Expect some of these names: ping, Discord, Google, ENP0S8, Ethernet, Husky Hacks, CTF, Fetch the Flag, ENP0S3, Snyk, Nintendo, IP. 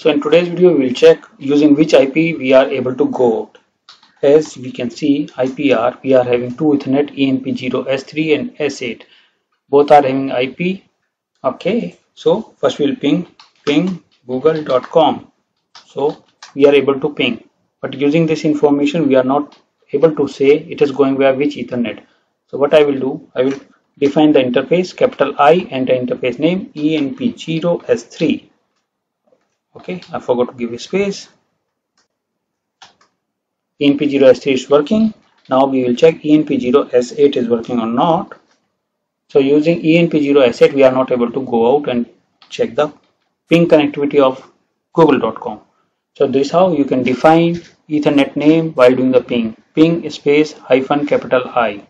So in today's video we will check using which IP we are able to go out. As we can see IPR, we are having two Ethernet, ENP0S3 and S8. Both are having IP. Okay, so first we will ping google.com. So we are able to ping, but using this information we are not able to say it is going via which Ethernet. So what I will do, I will define the interface capital I and the interface name ENP0S3. Okay, I forgot to give a space. ENP0S3 is working. Now we will check ENP0S8 is working or not. So using ENP0S8 we are not able to go out and check the ping connectivity of google.com. So this is how you can define Ethernet name while doing the ping. Ping space hyphen capital I.